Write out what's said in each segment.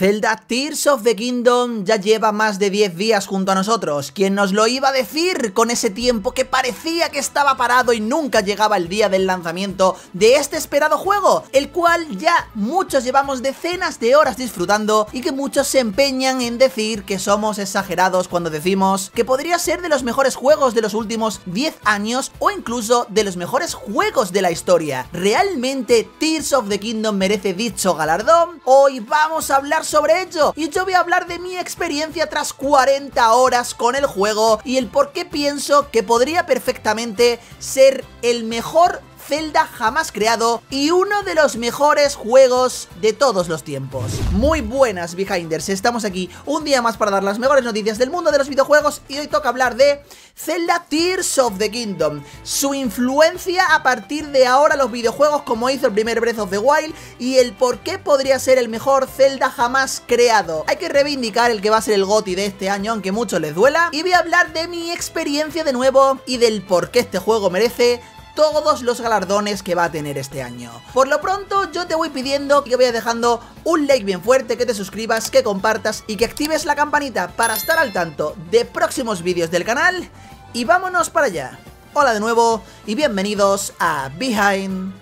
Zelda Tears of the Kingdom ya lleva más de 10 días junto a nosotros. ¿Quién nos lo iba a decir con ese tiempo que parecía que estaba parado y nunca llegaba el día del lanzamiento de este esperado juego, el cual ya muchos llevamos decenas de horas disfrutando y que muchos se empeñan en decir que somos exagerados cuando decimos que podría ser de los mejores juegos de los últimos 10 años o incluso de los mejores juegos de la historia? ¿Realmente Tears of the Kingdom merece dicho galardón? Hoy vamos a hablar sobre ello y yo voy a hablar de mi experiencia tras 40 horas con el juego y el por qué pienso que podría perfectamente ser el mejor Zelda jamás creado y uno de los mejores juegos de todos los tiempos. Muy buenas, Behinders, estamos aquí un día más para dar las mejores noticias del mundo de los videojuegos y hoy toca hablar de Zelda Tears of the Kingdom, su influencia a partir de ahora los videojuegos como hizo el primer Breath of the Wild y el por qué podría ser el mejor Zelda jamás creado. Hay que reivindicar el que va a ser el GOTY de este año, aunque muchos les duela, y voy a hablar de mi experiencia de nuevo y del por qué este juego merece todos los galardones que va a tener este año. Por lo pronto yo te voy pidiendo que vayas dejando un like bien fuerte, que te suscribas, que compartas y que actives la campanita para estar al tanto de próximos vídeos del canal. Y vámonos para allá. Hola de nuevo y bienvenidos a Behind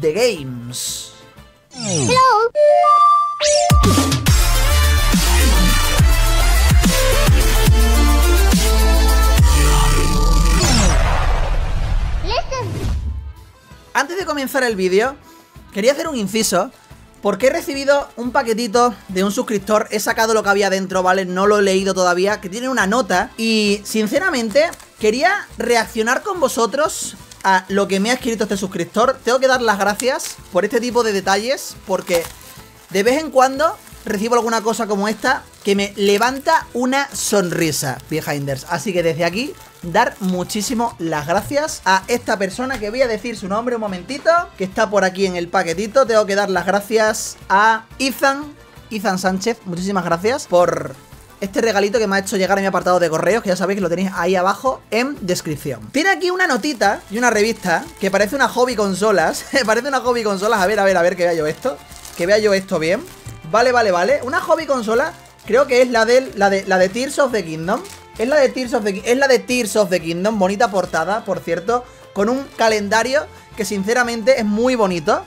the Games. Hello. Antes de comenzar el vídeo, quería hacer un inciso porque he recibido un paquetito de un suscriptor. He sacado lo que había dentro, ¿vale? No lo he leído todavía, que tiene una nota. Y, sinceramente, quería reaccionar con vosotros a lo que me ha escrito este suscriptor. Tengo que dar las gracias por este tipo de detalles porque de vez en cuando recibo alguna cosa como esta que me levanta una sonrisa, Behinders. Así que desde aquí, dar muchísimo las gracias a esta persona, que voy a decir su nombre un momentito, que está por aquí en el paquetito. Tengo que dar las gracias a Ethan Sánchez. Muchísimas gracias por este regalito que me ha hecho llegar a mi apartado de correos, que ya sabéis que lo tenéis ahí abajo en descripción. Tiene aquí una notita y una revista que parece una hobby consolas. Parece una hobby consolas. A ver, que vea yo esto. Que vea yo esto bien. Vale. Una hobby consola. Creo que es la de Tears of the Kingdom. Es la de Tears of the Kingdom. Bonita portada, por cierto, con un calendario que sinceramente es muy bonito.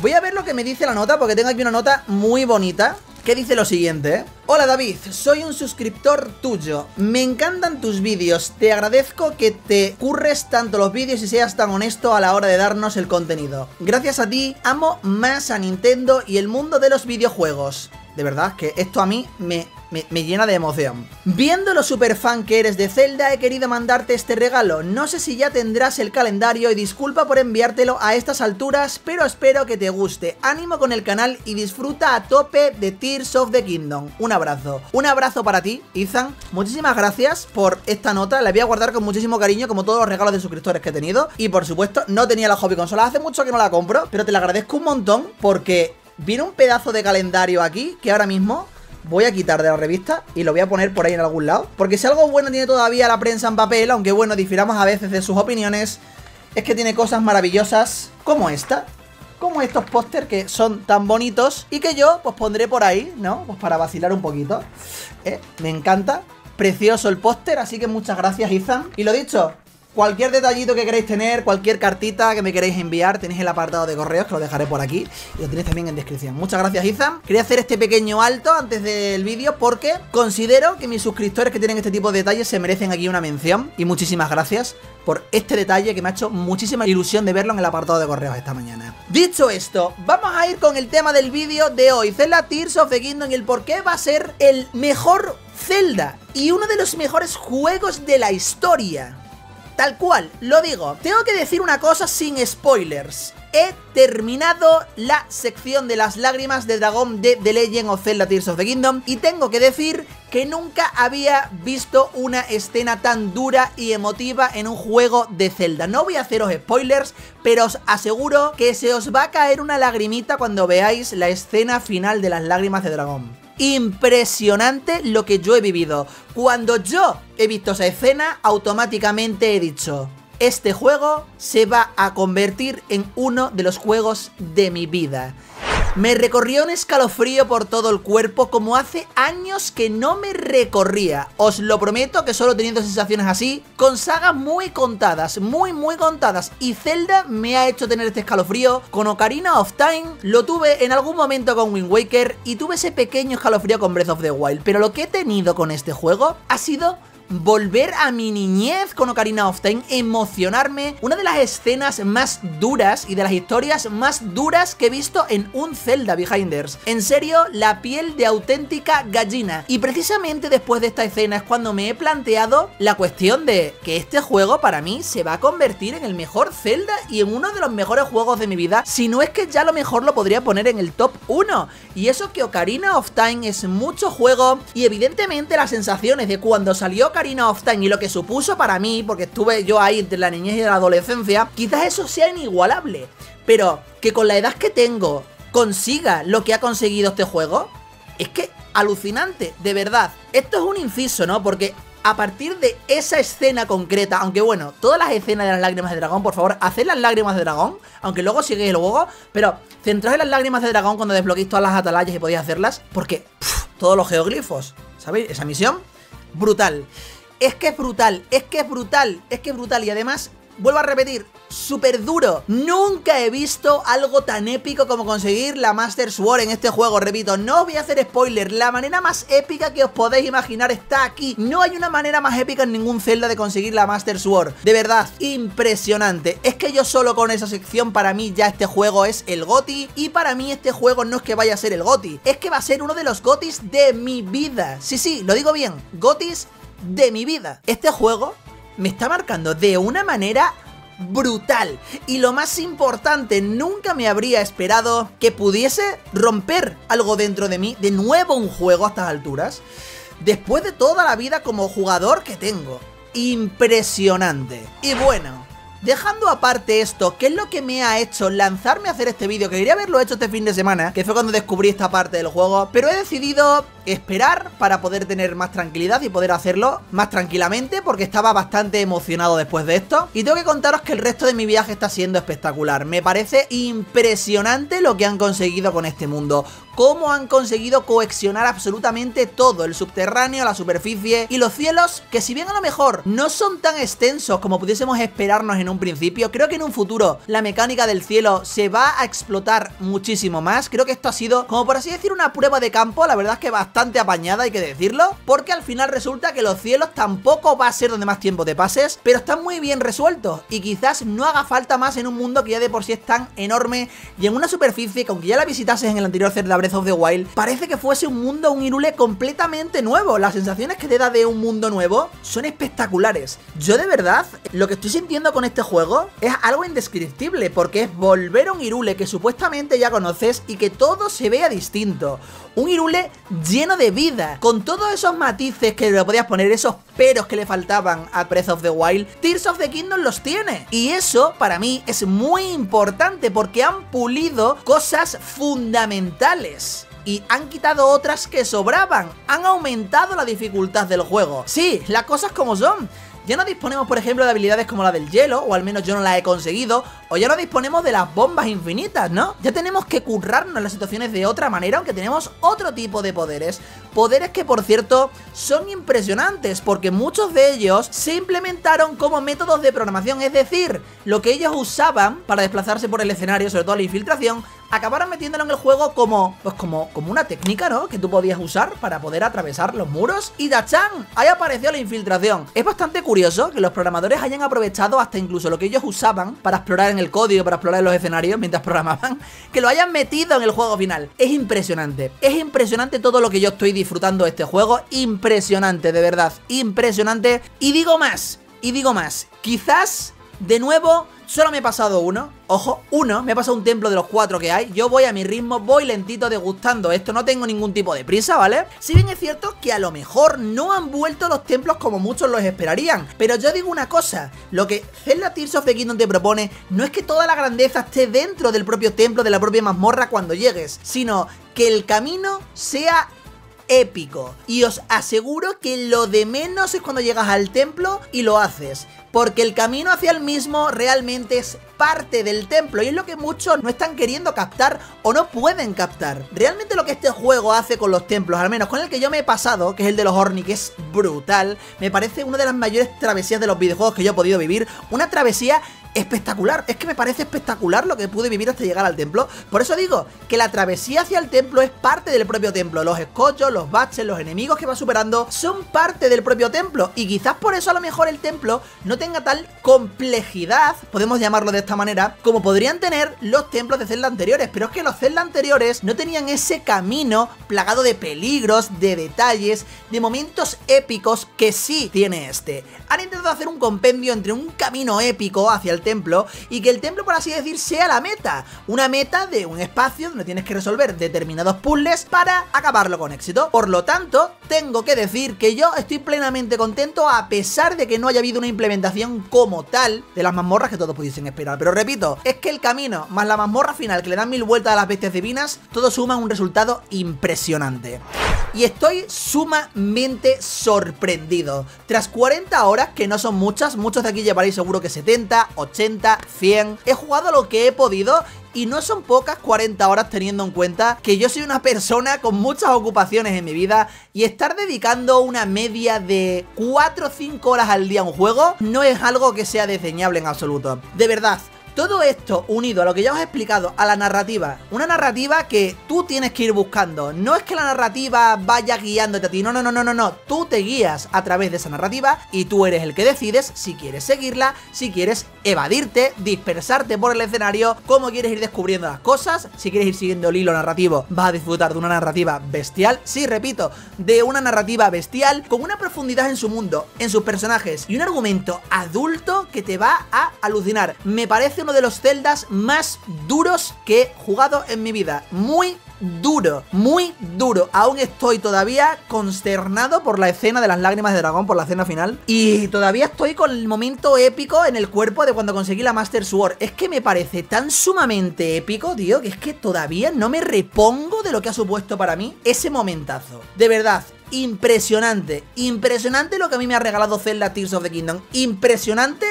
Voy a ver lo que me dice la nota, porque tengo aquí una nota muy bonita que dice lo siguiente, ¿eh? Hola David, soy un suscriptor tuyo. Me encantan tus vídeos. Te agradezco que te curres tanto los vídeos y seas tan honesto a la hora de darnos el contenido. Gracias a ti, amo más a Nintendo y el mundo de los videojuegos. De verdad que esto a mí me llena de emoción. Viendo lo super fan que eres de Zelda, he querido mandarte este regalo. No sé si ya tendrás el calendario y disculpa por enviártelo a estas alturas, pero espero que te guste. Ánimo con el canal y disfruta a tope de Tears of the Kingdom. Un abrazo. Un abrazo para ti, Ethan. Muchísimas gracias por esta nota. La voy a guardar con muchísimo cariño, como todos los regalos de suscriptores que he tenido. Y por supuesto, no tenía la hobby consola. Hace mucho que no la compro, pero te la agradezco un montón porque viene un pedazo de calendario aquí que ahora mismo voy a quitar de la revista y lo voy a poner por ahí en algún lado, porque si algo bueno tiene todavía la prensa en papel, aunque bueno, difiramos a veces de sus opiniones, es que tiene cosas maravillosas como esta, como estos póster que son tan bonitos y que yo pues pondré por ahí, ¿no? Pues para vacilar un poquito, ¿eh? Me encanta, precioso el póster, así que muchas gracias, Ethan. Y lo dicho, cualquier detallito que queréis tener, cualquier cartita que me queréis enviar, tenéis el apartado de correos, que lo dejaré por aquí y lo tenéis también en descripción. Muchas gracias, Ethan. Quería hacer este pequeño alto antes del vídeo porque considero que mis suscriptores que tienen este tipo de detalles se merecen aquí una mención. Y muchísimas gracias por este detalle que me ha hecho muchísima ilusión de verlo en el apartado de correos esta mañana. Dicho esto, vamos a ir con el tema del vídeo de hoy, Zelda Tears of the Kingdom y el por qué va a ser el mejor Zelda y uno de los mejores juegos de la historia. Tal cual, lo digo. Tengo que decir una cosa sin spoilers. He terminado la sección de las lágrimas del dragón de The Legend of Zelda Tears of the Kingdom y tengo que decir que nunca había visto una escena tan dura y emotiva en un juego de Zelda. No voy a haceros spoilers, pero os aseguro que se os va a caer una lagrimita cuando veáis la escena final de las lágrimas de dragón. Impresionante lo que yo he vivido. Cuando yo he visto esa escena, automáticamente he dicho: este juego se va a convertir en uno de los juegos de mi vida. Me recorrió un escalofrío por todo el cuerpo como hace años que no me recorría. Os lo prometo que solo teniendo sensaciones así, con sagas muy contadas, muy contadas, y Zelda me ha hecho tener este escalofrío. Con Ocarina of Time lo tuve en algún momento con Wind Waker y tuve ese pequeño escalofrío con Breath of the Wild. Pero lo que he tenido con este juego ha sido volver a mi niñez con Ocarina of Time, emocionarme. Una de las escenas más duras y de las historias más duras que he visto en un Zelda Behinders. En serio, la piel de auténtica gallina. Y precisamente después de esta escena es cuando me he planteado la cuestión de que este juego para mí se va a convertir en el mejor Zelda y en uno de los mejores juegos de mi vida, si no es que ya a lo mejor lo podría poner en el top 1. Y eso que Ocarina of Time es mucho juego, y evidentemente las sensaciones de cuando salió Ocarina of Time y lo que supuso para mí, porque estuve yo ahí entre la niñez y la adolescencia, quizás eso sea inigualable, pero que con la edad que tengo consiga lo que ha conseguido este juego, es que alucinante, de verdad. Esto es un inciso, ¿no? Porque a partir de esa escena concreta, aunque bueno, todas las escenas de las lágrimas de dragón, por favor, haced las lágrimas de dragón, aunque luego sigáis el juego, pero centrad en las lágrimas de dragón cuando desbloquéis todas las atalayas y podéis hacerlas, porque todos los geoglifos, ¿sabéis? Esa misión brutal, es que es brutal, es que es brutal, es que es brutal. Y además, vuelvo a repetir, súper duro. Nunca he visto algo tan épico como conseguir la Master Sword en este juego. Repito, no os voy a hacer spoiler, la manera más épica que os podéis imaginar está aquí. No hay una manera más épica en ningún Zelda de conseguir la Master Sword. De verdad, impresionante. Es que yo solo con esa sección, para mí ya este juego es el GOTY. Y para mí este juego no es que vaya a ser el GOTY, es que va a ser uno de los GOTYs de mi vida. Sí, sí, lo digo bien, GOTYs de mi vida. Este juego me está marcando de una manera brutal. Y lo más importante, nunca me habría esperado que pudiese romper algo dentro de mí. De nuevo un juego a estas alturas, después de toda la vida como jugador que tengo. Impresionante. Y bueno, dejando aparte esto, que es lo que me ha hecho lanzarme a hacer este vídeo, que quería haberlo hecho este fin de semana, que fue cuando descubrí esta parte del juego, pero he decidido esperar para poder tener más tranquilidad y poder hacerlo más tranquilamente, porque estaba bastante emocionado después de esto. Y tengo que contaros que el resto de mi viaje está siendo espectacular. Me parece impresionante lo que han conseguido con este mundo, cómo han conseguido cohesionar absolutamente todo, el subterráneo, la superficie y los cielos, que si bien a lo mejor no son tan extensos como pudiésemos esperarnos en un principio, creo que en un futuro la mecánica del cielo se va a explotar muchísimo más. Creo que esto ha sido, como por así decir, una prueba de campo. La verdad es que bastante apañada, hay que decirlo, porque al final resulta que los cielos tampoco va a ser donde más tiempo te pases, pero están muy bien resueltos y quizás no haga falta más en un mundo que ya de por sí es tan enorme, y en una superficie que, aunque ya la visitases en el anterior Zelda Breath of the Wild, parece que fuese un mundo, un Hyrule completamente nuevo. Las sensaciones que te da de un mundo nuevo son espectaculares. Yo de verdad, lo que estoy sintiendo con este juego es algo indescriptible, porque es volver a un Hyrule que supuestamente ya conoces y que todo se vea distinto. Un Hyrule lleno de vida, con todos esos matices que le podías poner, esos peros que le faltaban a Breath of the Wild, Tears of the Kingdom los tiene. Y eso para mí es muy importante, porque han pulido cosas fundamentales y han quitado otras que sobraban. Han aumentado la dificultad del juego. Sí, las cosas como son. Ya no disponemos, por ejemplo, de habilidades como la del hielo, o al menos yo no las he conseguido, o ya no disponemos de las bombas infinitas, ¿no? Ya tenemos que currarnos las situaciones de otra manera, aunque tenemos otro tipo de poderes. Poderes que, por cierto, son impresionantes, porque muchos de ellos se implementaron como métodos de programación, es decir, lo que ellos usaban para desplazarse por el escenario, sobre todo la infiltración, acabaron metiéndolo en el juego como una técnica, ¿no? Que tú podías usar para poder atravesar los muros. Y ¡tachán! Ahí apareció la infiltración. Es bastante curioso que los programadores hayan aprovechado hasta incluso lo que ellos usaban para explorar en el código, para explorar en los escenarios mientras programaban, que lo hayan metido en el juego final. Es impresionante. Es impresionante todo lo que yo estoy disfrutando de este juego. Impresionante, de verdad. Impresionante. Y digo más. Y digo más. Quizás, de nuevo, solo me he pasado uno, ojo, uno, me he pasado un templo de los 4 que hay. Yo voy a mi ritmo, voy lentito, degustando esto, no tengo ningún tipo de prisa, ¿vale? Si bien es cierto que a lo mejor no han vuelto los templos como muchos los esperarían, pero yo digo una cosa, lo que Zelda Tears of the Kingdom te propone no es que toda la grandeza esté dentro del propio templo, de la propia mazmorra cuando llegues, sino que el camino sea épico. Y os aseguro que lo de menos es cuando llegas al templo y lo haces, porque el camino hacia el mismo realmente es parte del templo y es lo que muchos no están queriendo captar o no pueden captar. Realmente lo que este juego hace con los templos, al menos con el que yo me he pasado, que es el de los Orni, que es brutal, me parece una de las mayores travesías de los videojuegos que yo he podido vivir, una travesía espectacular. Es que me parece espectacular lo que pude vivir hasta llegar al templo. Por eso digo que la travesía hacia el templo es parte del propio templo. Los escollos, los baches, los enemigos que va superando son parte del propio templo, y quizás por eso a lo mejor el templo no tenga tal complejidad, podemos llamarlo de esta manera, como podrían tener los templos de Zelda anteriores. Pero es que los Zelda anteriores no tenían ese camino plagado de peligros, de detalles, de momentos épicos que sí tiene este. Han intentado hacer un compendio entre un camino épico hacia el templo y que el templo, por así decir, sea la meta, una meta de un espacio donde tienes que resolver determinados puzzles para acabarlo con éxito. Por lo tanto, tengo que decir que yo estoy plenamente contento a pesar de que no haya habido una implementación como tal de las mazmorras que todos pudiesen esperar. Pero repito, es que el camino más la mazmorra final, que le dan 1000 vueltas a las bestias divinas, todo suma un resultado impresionante. Y estoy sumamente sorprendido. Tras 40 horas, que no son muchas, muchos de aquí llevaréis seguro que 70, 80, 100, he jugado lo que he podido. Y no son pocas 40 horas teniendo en cuenta que yo soy una persona con muchas ocupaciones en mi vida, y estar dedicando una media de 4 o 5 horas al día a un juego no es algo que sea desdeñable en absoluto. De verdad, todo esto unido a lo que ya os he explicado, a la narrativa, una narrativa que tú tienes que ir buscando. No es que la narrativa vaya guiándote a ti, no, tú te guías a través de esa narrativa y tú eres el que decides si quieres seguirla, si quieres evadirte, dispersarte por el escenario, cómo quieres ir descubriendo las cosas, si quieres ir siguiendo el hilo narrativo. Vas a disfrutar de una narrativa bestial, sí, repito, de una narrativa bestial, con una profundidad en su mundo, en sus personajes y un argumento adulto que te va a alucinar. Me parece uno de los Zeldas más duros que he jugado en mi vida. Muy duro, muy duro. Aún estoy todavía consternado por la escena de las lágrimas de dragón, por la escena final, y todavía estoy con el momento épico en el cuerpo de cuando conseguí la Master Sword. Es que me parece tan sumamente épico, tío, que es que todavía no me repongo de lo que ha supuesto para mí ese momentazo. De verdad, impresionante, impresionante lo que a mí me ha regalado Zelda Tears of the Kingdom. Impresionante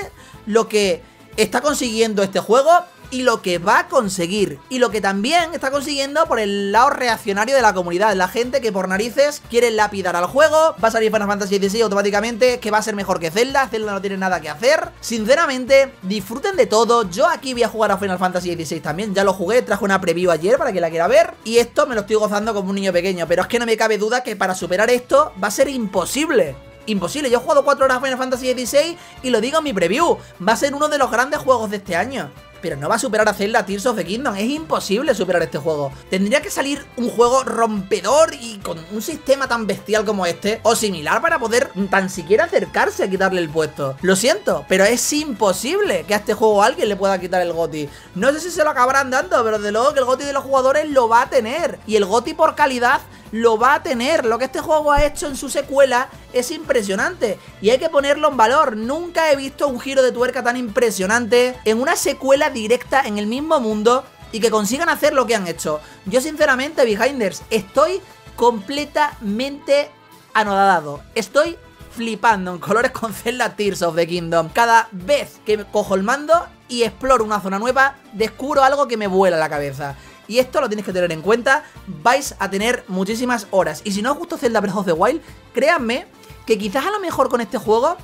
lo que está consiguiendo este juego y lo que va a conseguir, y lo que también está consiguiendo por el lado reaccionario de la comunidad, la gente que por narices quiere lapidar al juego. Va a salir Final Fantasy XVI automáticamente, que va a ser mejor que Zelda. Zelda no tiene nada que hacer. Sinceramente, disfruten de todo. Yo aquí voy a jugar a Final Fantasy XVI también, ya lo jugué, traje una preview ayer para que la quiera ver, y esto me lo estoy gozando como un niño pequeño. Pero es que no me cabe duda que para superar esto va a ser imposible. Imposible. Yo he jugado 4 horas a Final Fantasy XVI y lo digo en mi preview, va a ser uno de los grandes juegos de este año, pero no va a superar a Zelda Tears of the Kingdom. Es imposible superar este juego. Tendría que salir un juego rompedor y con un sistema tan bestial como este o similar para poder tan siquiera acercarse a quitarle el puesto. Lo siento, pero es imposible que a este juego alguien le pueda quitar el GOTY. No sé si se lo acabarán dando, pero de luego que el GOTY de los jugadores lo va a tener, y el GOTY por calidad lo va a tener. Lo que este juego ha hecho en su secuela es impresionante y hay que ponerlo en valor. Nunca he visto un giro de tuerca tan impresionante en una secuela directa en el mismo mundo y que consigan hacer lo que han hecho. Yo sinceramente, Behinders, estoy completamente anodadado. Estoy flipando en colores con Zelda Tears of the Kingdom. Cada vez que cojo el mando y exploro una zona nueva, descubro algo que me vuela la cabeza. Y esto lo tienes que tener en cuenta, vais a tener muchísimas horas. Y si no os gustó Zelda Breath of the Wild, créanme que quizás a lo mejor con este juego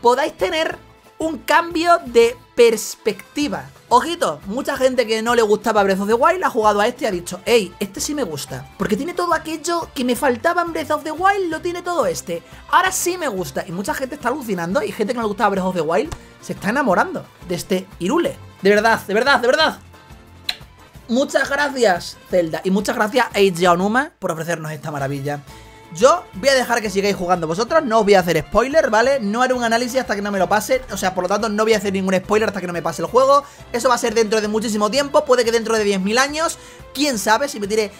podáis tener un cambio de perspectiva. Ojito, mucha gente que no le gustaba Breath of the Wild ha jugado a este y ha dicho: hey, este sí me gusta, porque tiene todo aquello que me faltaba en Breath of the Wild, lo tiene todo este, ahora sí me gusta. Y mucha gente está alucinando, y gente que no le gustaba Breath of the Wild se está enamorando de este Hyrule. De verdad, de verdad, de verdad, muchas gracias Zelda, y muchas gracias a Aonuma por ofrecernos esta maravilla. Yo voy a dejar que sigáis jugando vosotros, no os voy a hacer spoiler, ¿vale? No haré un análisis hasta que no me lo pase, o sea, por lo tanto no voy a hacer ningún spoiler hasta que no me pase el juego. Eso va a ser dentro de muchísimo tiempo, puede que dentro de 10.000 años, quién sabe si me tiré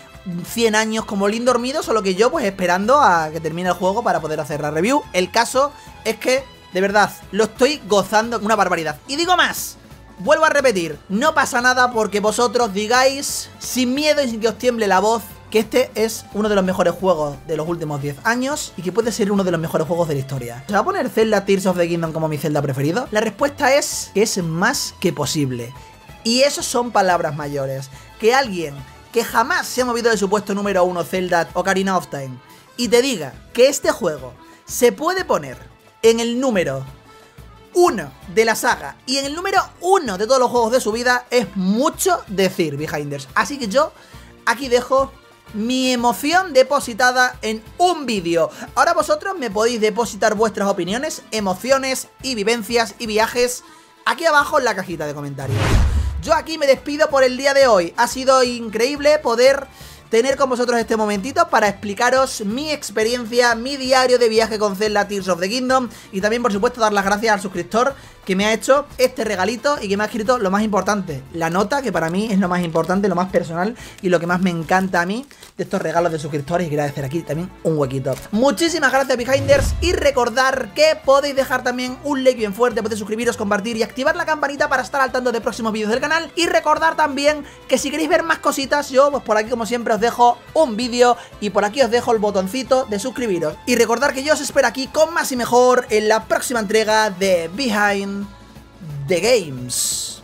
100 años como Link dormido, solo que yo pues esperando a que termine el juego para poder hacer la review. El caso es que, de verdad, lo estoy gozando una barbaridad. Y digo más, vuelvo a repetir, no pasa nada porque vosotros digáis, sin miedo y sin que os tiemble la voz, que este es uno de los mejores juegos de los últimos 10 años y que puede ser uno de los mejores juegos de la historia. ¿Se va a poner Zelda Tears of the Kingdom como mi Zelda preferido? La respuesta es que es más que posible. Y eso son palabras mayores. Que alguien que jamás se ha movido de su puesto número 1 Zelda Ocarina of Time y te diga que este juego se puede poner en el número 1 de la saga y en el número 1 de todos los juegos de su vida es mucho decir, Behinders. Así que yo aquí dejo mi emoción depositada en un vídeo. Ahora vosotros me podéis depositar vuestras opiniones, emociones y vivencias y viajes aquí abajo en la cajita de comentarios. Yo aquí me despido por el día de hoy. Ha sido increíble poder tener con vosotros este momentito para explicaros mi experiencia, mi diario de viaje con Zelda Tears of the Kingdom y también por supuesto dar las gracias al suscriptor que me ha hecho este regalito y que me ha escrito lo más importante, la nota, que para mí es lo más importante, lo más personal y lo que más me encanta a mí de estos regalos de suscriptores, y quería hacer aquí también un huequito. Muchísimas gracias, Behinders, y recordar que podéis dejar también un like bien fuerte, podéis suscribiros, compartir y activar la campanita para estar al tanto de próximos vídeos del canal, y recordar también que si queréis ver más cositas, yo pues por aquí como siempre os dejo un vídeo y por aquí os dejo el botoncito de suscribiros, y recordar que yo os espero aquí con más y mejor en la próxima entrega de Behind the Games.